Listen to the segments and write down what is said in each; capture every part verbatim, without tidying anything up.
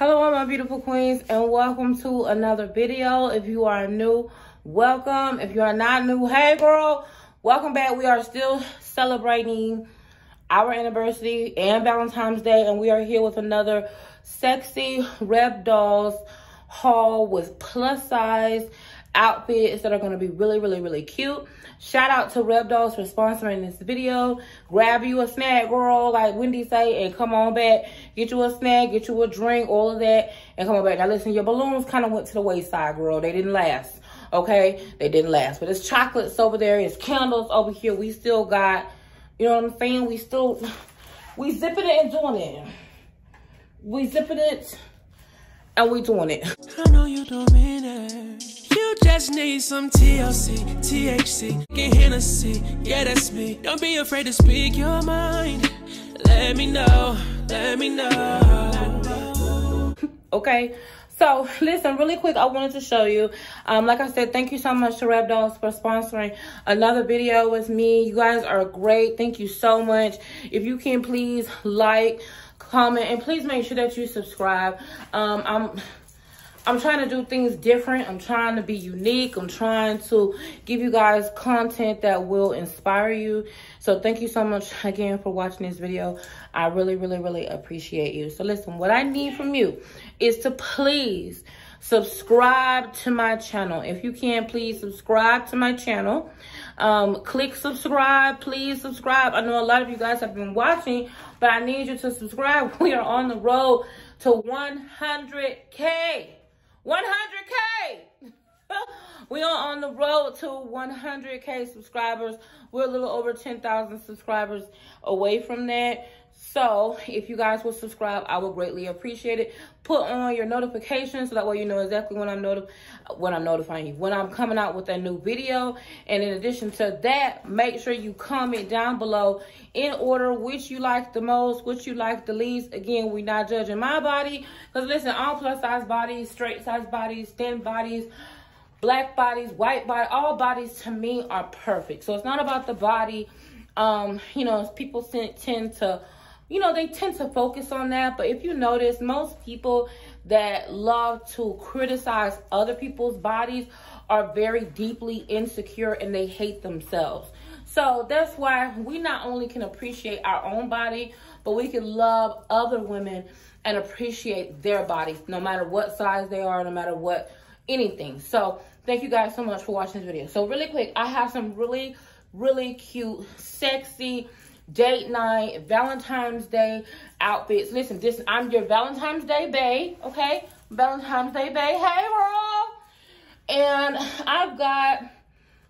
Hello all my beautiful queens, and welcome to another video. If you are new, welcome. If you are not new, hey girl, welcome back. We are still celebrating our anniversary and Valentine's Day, and we are here with another sexy Rebdolls haul with plus size outfits that are going to be really, really, really cute. Shout out to Rebdolls for sponsoring this video. Grab you a snack, girl, like Wendy say, and come on back. Get you a snack, get you a drink, all of that, and come on back. Now listen, your balloons kind of went to the wayside, girl. They didn't last, okay? They didn't last. But it's chocolates over there. It's candles over here. We still got, you know what I'm saying? We still, we zipping it and doing it. We zipping it and we doing it. I know you don't mean it. You just need some T L C, T H C, get Hennessy, yeah, that's me. Don't be afraid to speak your mind. Let me know, let me know. Okay, so listen, really quick, I wanted to show you. Um, like I said, thank you so much to Rebdolls for sponsoring another video with me. You guys are great. Thank you so much. If you can, please like, comment, and please make sure that you subscribe. Um, I'm... I'm trying to do things different. I'm trying to be unique. I'm trying to give you guys content that will inspire you. So thank you so much again for watching this video. I really, really, really appreciate you. So listen, what I need from you is to please subscribe to my channel. If you can, please subscribe to my channel. Um, click subscribe. Please subscribe. I know a lot of you guys have been watching, but I need you to subscribe. We are on the road to one hundred K. one hundred K. We are on the road to one hundred K subscribers. We're a little over ten thousand subscribers away from that. So if you guys will subscribe, I would greatly appreciate it. Put on your notifications so that way you know exactly when I'm notif when I'm notifying you, when I'm coming out with a new video. And in addition to that, make sure you comment down below in order which you like the most, which you like the least. Again, we're not judging my body, because listen, all plus size bodies, straight size bodies, thin bodies, black bodies, white body, all bodies to me are perfect. So it's not about the body. Um, you know, people tend to, you know, they tend to focus on that. But if you notice, most people that love to criticize other people's bodies are very deeply insecure and they hate themselves. So that's why we not only can appreciate our own body, but we can love other women and appreciate their bodies, no matter what size they are, no matter what, anything. So thank you guys so much for watching this video. So really quick, I have some really, really cute, sexy date night, Valentine's Day outfits. Listen, this, I'm your Valentine's Day bae, okay? Valentine's Day bae, hey girl! And I've got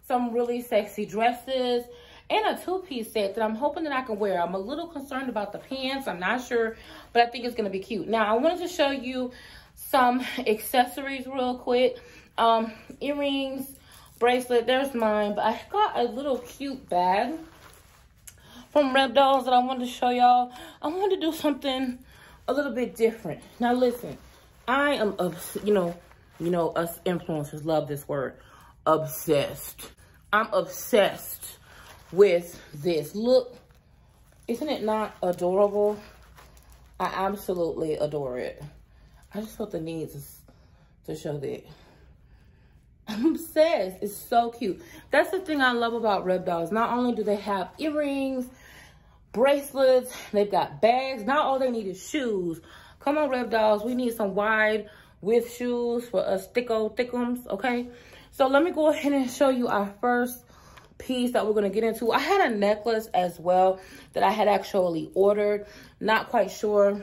some really sexy dresses and a two-piece set that I'm hoping that I can wear. I'm a little concerned about the pants, I'm not sure, but I think it's gonna be cute. Now, I wanted to show you some accessories real quick. Um, earrings, bracelet, there's mine, but I got a little cute bag from Rebdolls that I wanted to show y'all. I wanted to do something a little bit different. Now listen, I am, obs you know, you know, us influencers love this word, obsessed. I'm obsessed with this. Look, isn't it not adorable? I absolutely adore it. I just felt the need to, to show that. I'm obsessed. It's so cute. That's the thing I love about Rebdolls. Not only do they have earrings, bracelets, they've got bags. Not all they need is shoes. Come on, Rebdolls. We need some wide width shoes for us thicko thickums, okay? So let me go ahead and show you our first piece that we're going to get into. I had a necklace as well that I had actually ordered. Not quite sure.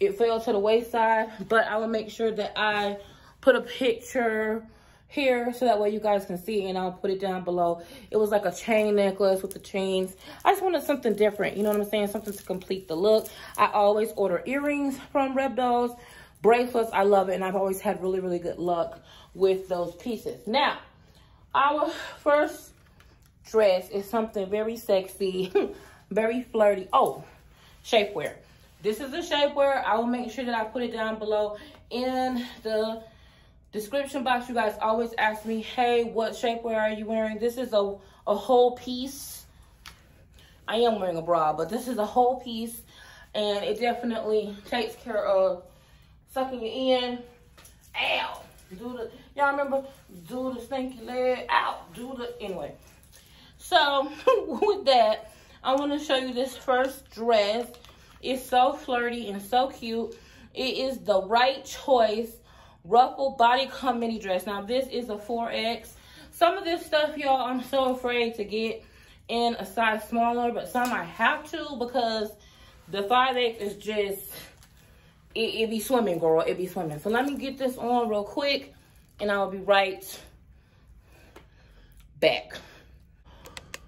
It fell to the wayside, but I will make sure that I put a picture here so that way you guys can see it, and I'll put it down below. It was like a chain necklace with the chains. I just wanted something different, you know what I'm saying, something to complete the look. I always order earrings from Rebdolls, bracelets, I love it, and I've always had really, really good luck with those pieces. Now, our first dress is something very sexy, very flirty. Oh, shapewear. This is the shapewear. I will make sure that I put it down below in the description box. You guys always ask me, hey, what shapewear are you wearing? This is a, a whole piece. I am wearing a bra, but this is a whole piece, and it definitely takes care of sucking your in. Ow. Do the, y'all remember? Do the stinky leg. Ow. Do the, anyway. So, with that, I want to show you this first dress. It's so flirty and so cute. It is the Right Choice ruffle body cum mini dress. Now, this is a four X. Some of this stuff, y'all, I'm so afraid to get in a size smaller, but some I have to because the five X is just, it, it be swimming, girl. It be swimming. So let me get this on real quick, and I'll be right back.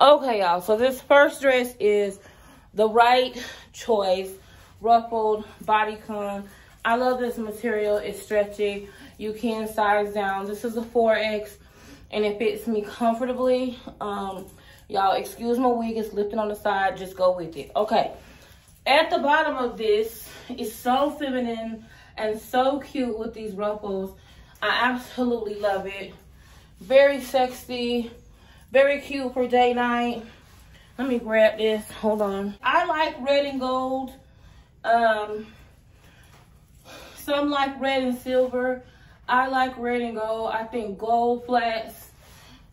Okay, y'all. So this first dress is the Right Choice ruffled bodycon. I love this material. It's stretchy. You can size down. This is a four X. And it fits me comfortably. Um, y'all, excuse my wig. It's lifting on the side. Just go with it. Okay. At the bottom of this is so feminine and so cute with these ruffles. I absolutely love it. Very sexy. Very cute for day night. Let me grab this. Hold on. I like red and gold. Um, some like red and silver. I like red and gold. I think gold flats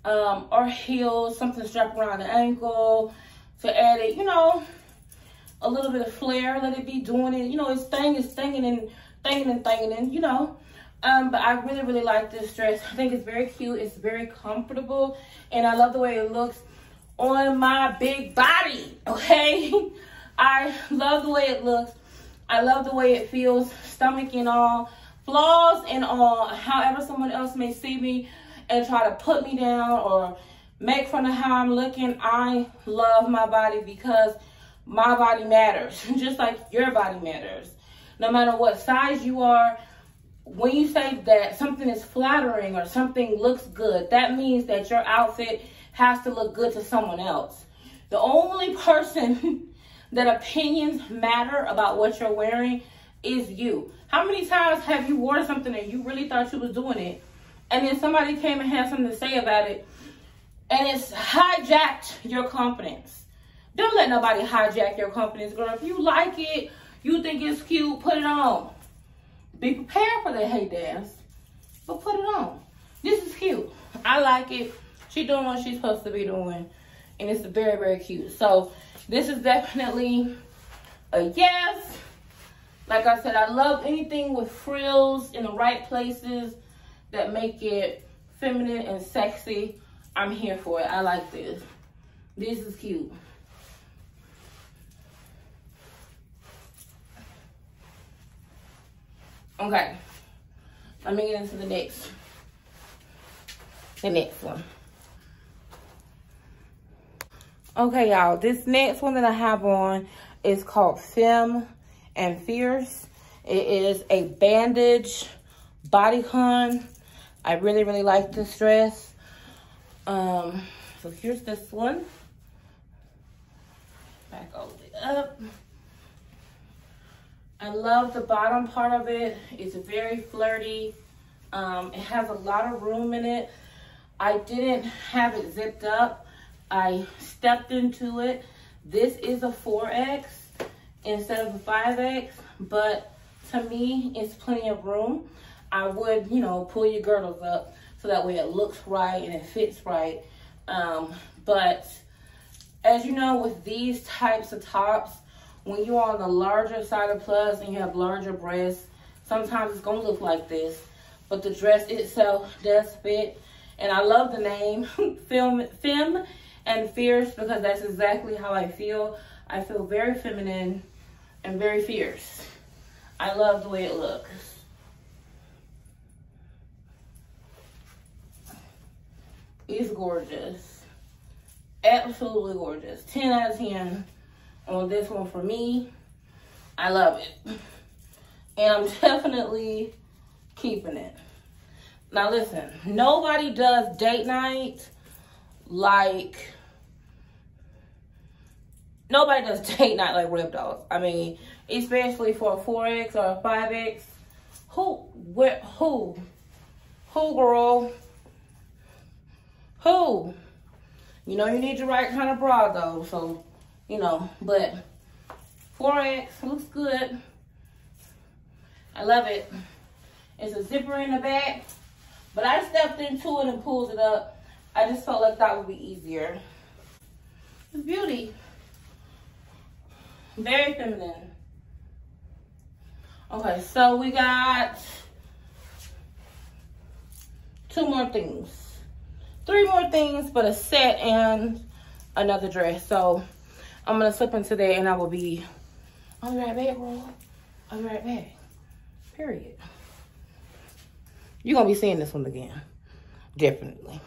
um, or heels, something strapped around the ankle to add it, you know, a little bit of flair. Let it be doing it. You know, it's thing is thinging and thinging and thinging and, you know. Um, but I really, really like this dress. I think it's very cute. It's very comfortable. And I love the way it looks on my big body, okay? I love the way it looks. I love the way it feels, stomach and all. Flaws and all, however someone else may see me and try to put me down or make fun of how I'm looking, I love my body because my body matters, just like your body matters. No matter what size you are, when you say that something is flattering or something looks good, that means that your outfit has to look good to someone else. The only person that opinions matter about what you're wearing is you. How many times have you worn something and you really thought you was doing it, and then somebody came and had something to say about it, and it's hijacked your confidence? Don't let nobody hijack your confidence, girl. If you like it, you think it's cute, put it on. Be prepared for the hate dance, but put it on. This is cute. I like it. She doing what she's supposed to be doing, and it's very, very cute. So this is definitely a yes. Like I said, I love anything with frills in the right places that make it feminine and sexy. I'm here for it. I like this. This is cute. Okay. Let me get into the next. The next one. Okay, y'all. This next one that I have on is called Femme and Fierce. It is a bandage bodycon. I really, really like this dress. Um, so here's this one. Back all the way up. I love the bottom part of it. It's very flirty. Um, it has a lot of room in it. I didn't have it zipped up. I stepped into it. This is a four X. Instead of a five X, but to me, it's plenty of room. I would, you know, pull your girdles up so that way it looks right and it fits right. Um, but as you know, with these types of tops, when you're on the larger side of plus and you have larger breasts, sometimes it's gonna look like this, but the dress itself does fit. And I love the name, Femme and Fierce, because that's exactly how I feel. I feel very feminine and very fierce. I love the way it looks. It's gorgeous. Absolutely gorgeous. ten out of ten on this one for me. I love it. And I'm definitely keeping it. Now listen, nobody does date night like... Nobody does date night like Rebdolls. I mean, especially for a four X or a five X. Who, where, who? Who, girl? Who? You know, you need your right kind of bra, though. So, you know, but four X looks good. I love it. It's a zipper in the back, but I stepped into it and pulled it up. I just felt like that would be easier. It's beauty. Very feminine. Okay, so we got two more things. Three more things, but a set and another dress. So I'm gonna slip into that and I will be, I'll be right back, girl. I'll be right back, period. You're gonna be seeing this one again, definitely.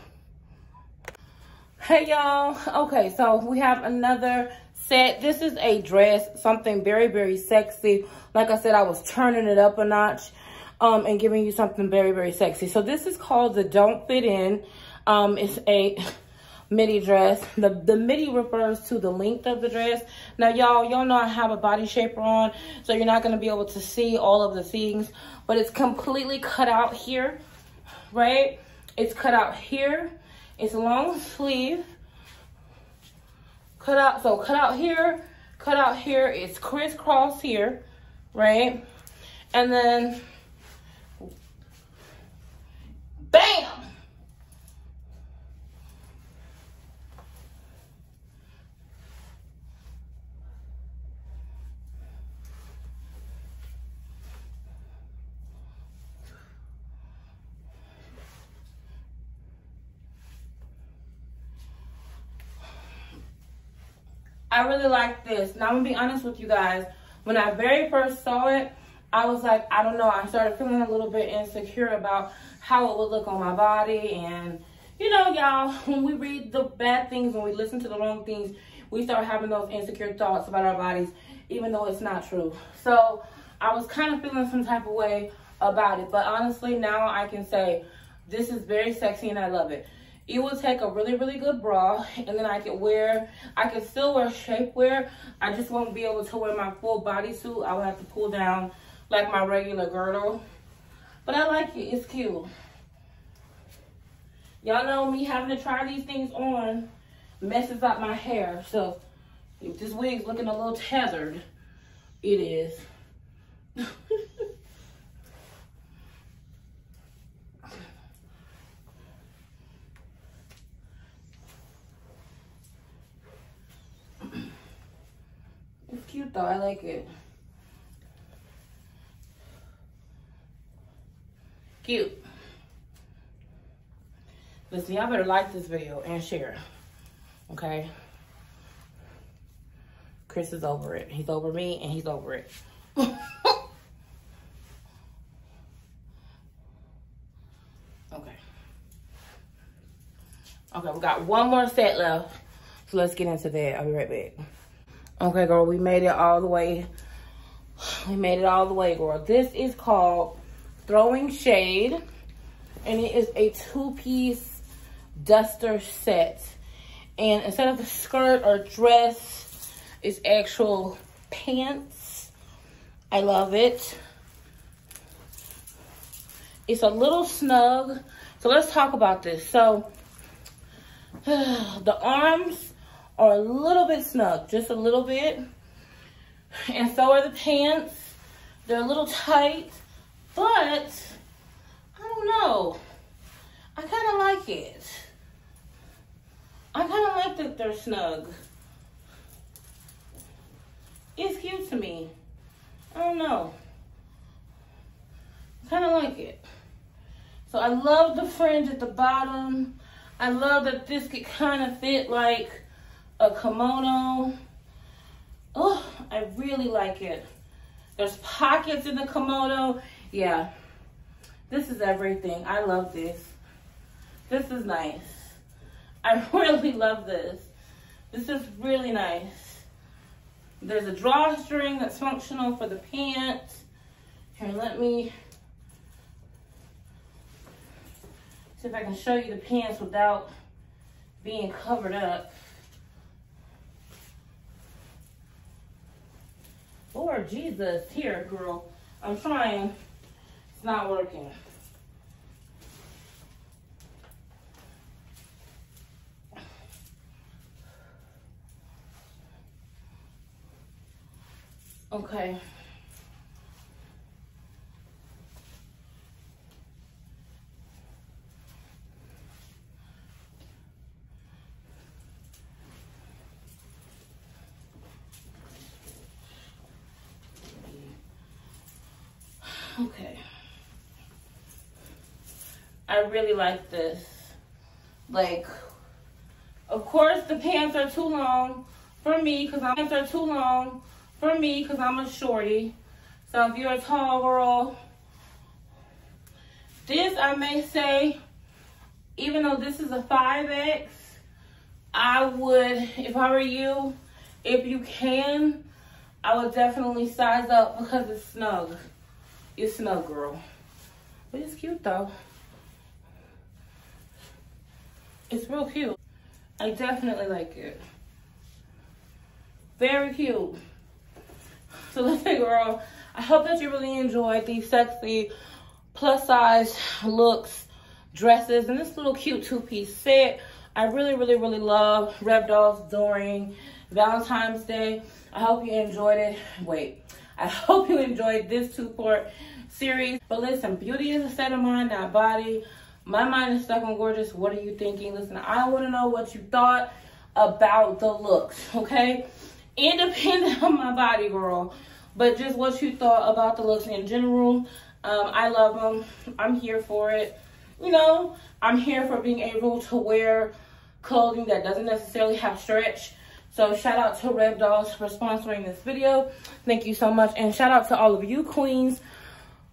Hey y'all, okay, so we have another set. This is a dress, something very, very sexy. Like I said, I was turning it up a notch um, and giving you something very, very sexy. So this is called the Don't Fit In. Um, it's a midi dress. The, the midi refers to the length of the dress. Now, y'all, y'all know I have a body shaper on, so you're not going to be able to see all of the things, but it's completely cut out here, right? It's cut out here. It's long sleeve. Cut out, so cut out here, cut out here. It's crisscross here, right? And then, bam! I really like this. Now, I'm going to be honest with you guys. When I very first saw it, I was like, I don't know. I started feeling a little bit insecure about how it would look on my body. And, you know, y'all, when we read the bad things, when we listen to the wrong things, we start having those insecure thoughts about our bodies, even though it's not true. So I was kind of feeling some type of way about it. But honestly, now I can say this is very sexy and I love it. You will take a really, really good bra, and then I could wear, I could still wear shapewear. I just won't be able to wear my full bodysuit. I will have to pull down like my regular girdle. But I like it. It's cute. Y'all know me having to try these things on messes up my hair. So if this wig's looking a little tethered, it is. Cute though, I like it. Cute. Listen, y'all better like this video and share. Okay? Chris is over it. He's over me and he's over it. Okay. Okay, we got one more set left. So let's get into that. I'll be right back. Okay, girl, we made it all the way. We made it all the way, girl. This is called Throwing Shade, and it is a two-piece duster set. And instead of the skirt or dress, it's actual pants. I love it. It's a little snug. So let's talk about this. So the arms are a little bit snug, just a little bit. And so are the pants. They're a little tight, but I don't know. I kinda like it. I kinda like that they're snug. It's cute to me. I don't know. I kinda like it. So I love the fringe at the bottom. I love that this could kinda fit like a kimono. Oh, I really like it. There's pockets in the kimono. Yeah, this is everything. I love this. This is nice. I really love this. This is really nice. There's a drawstring that's functional for the pants. Here, let me see if I can show you the pants without being covered up. Lord Jesus, here, girl. I'm trying. It's not working. Okay. Okay. I really like this. Like, of course the pants are too long for me because I'm pants are too long for me because I'm a shorty. So if you're a tall girl, this I may say, even though this is a five X, I would, if I were you, if you can, I would definitely size up because it's snug. It's snug, girl. But it's cute though. It's real cute. I definitely like it. Very cute. So listen, girl, I hope that you really enjoyed these sexy plus size looks, dresses, and this little cute two-piece set. I really, really, really love Rebdolls during Valentine's Day. I hope you enjoyed it. Wait, I hope you enjoyed this two-part series. But listen, beauty is a state of mind, not body. My mind is stuck on gorgeous. What are you thinking? Listen, I want to know what you thought about the looks, okay? Independent of my body, girl, but just what you thought about the looks in general. Um, I love them. I'm here for it. You know, I'm here for being able to wear clothing that doesn't necessarily have stretch. So shout out to Rebdolls for sponsoring this video. Thank you so much. And shout out to all of you queens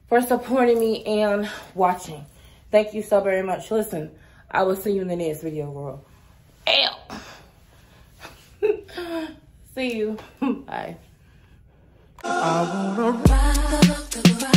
for supporting me and watching. Thank you so very much. Listen, I will see you in the next video, girl. Ow. See you. Bye. I wanna rock the, rock the, rock.